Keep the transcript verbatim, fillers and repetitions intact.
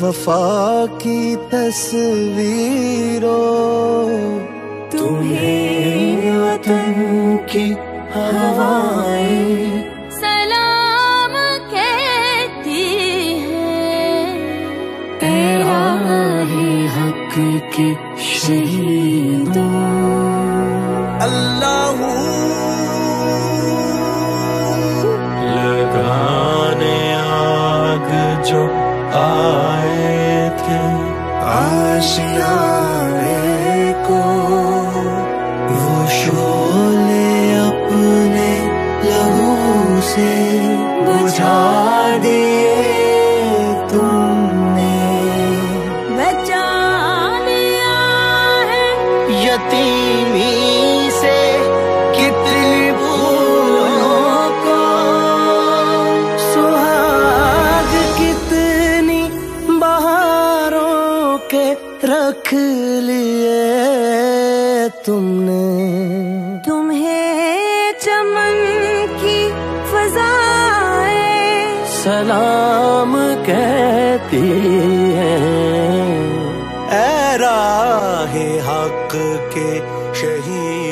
वफा की तस्वीरों, तुम्हें वतन की हवाएं सलाम कहती है। तेरा ही हक के शहीदों, अल्लाहू लगाने आग जो आए थे आशियाने को, वो शोले अपने लहू से बुझा दिए तुमने। बचाने आए यतीमी से कितने भूलों को, सुहाग कितनी बहारों के रख लिए तुमने। तुम्हें चमन की फजाएं सलाम कहती है। ऐ राहे हक के शहीद।